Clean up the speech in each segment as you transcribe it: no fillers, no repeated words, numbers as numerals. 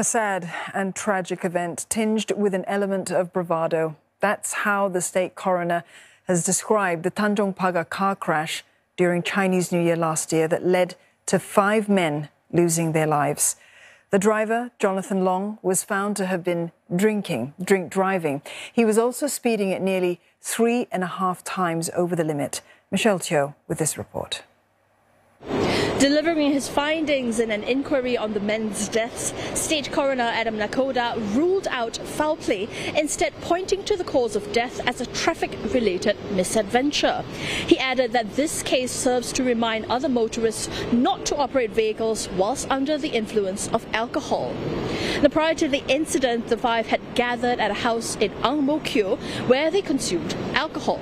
A sad and tragic event tinged with an element of bravado. That's how the state coroner has described the Tanjong Pagar car crash during Chinese New Year last year that led to 5 men losing their lives. The driver, Jonathan Long, was found to have been drink driving. He was also speeding at nearly 3.5 times over the limit. Michelle Chio with this report. Delivering his findings in an inquiry on the men's deaths, State Coroner Adam Nakhoda ruled out foul play, instead pointing to the cause of death as a traffic-related misadventure. He added that this case serves to remind other motorists not to operate vehicles whilst under the influence of alcohol. Now, prior to the incident, the 5 had gathered at a house in Ang Mo Kio, where they consumed alcohol.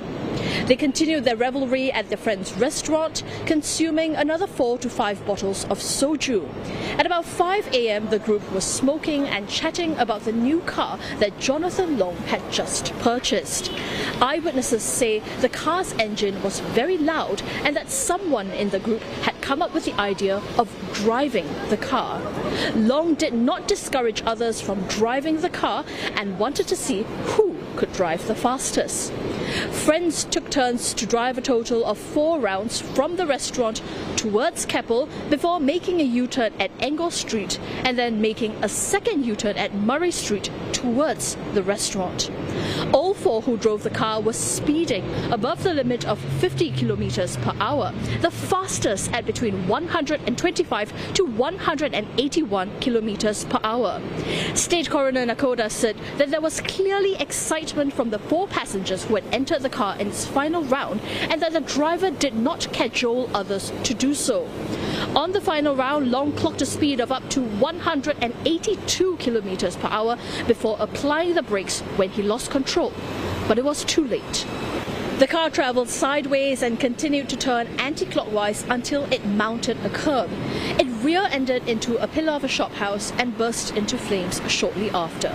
They continued their revelry at their friend's restaurant, consuming another 4 to 5 bottles of soju. At about 5 a.m, the group was smoking and chatting about the new car that Jonathan Long had just purchased. Eyewitnesses say the car's engine was very loud and that someone in the group had come up with the idea of driving the car. Long did not discourage others from driving the car and wanted to see who could drive the fastest. Friends took turns to drive a total of 4 rounds from the restaurant towards Keppel before making a U-turn at Engle Street and then making a second U-turn at Murray Street towards the restaurant. All 4 who drove the car were speeding above the limit of 50 km/h, the fastest at between 125 to 181 km/h. State Coroner Nakhoda said that there was clearly excitement from the 4 passengers who had entered the car in its final round and that the driver did not cajole others to do so. On the final round, Long clocked a speed of up to 182 km/h before applying the brakes when he lost control, but it was too late. The car travelled sideways and continued to turn anti-clockwise until it mounted a curb. It rear-ended into a pillar of a shop house and burst into flames shortly after.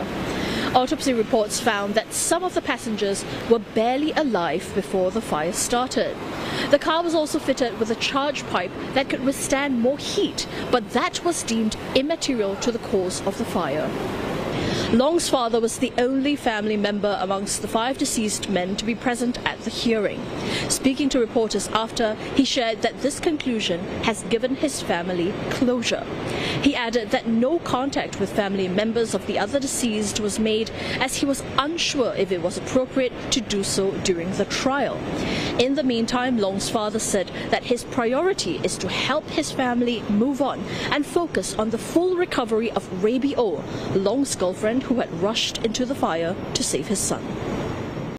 Autopsy reports found that some of the passengers were barely alive before the fire started. The car was also fitted with a charge pipe that could withstand more heat, but that was deemed immaterial to the cause of the fire. Long's father was the only family member amongst the 5 deceased men to be present at the hearing. Speaking to reporters after, he shared that this conclusion has given his family closure. He added that no contact with family members of the other deceased was made, as he was unsure if it was appropriate to do so during the trial. In the meantime, Long's father said that his priority is to help his family move on and focus on the full recovery of Rabio, Long's girlfriend, who had rushed into the fire to save his son.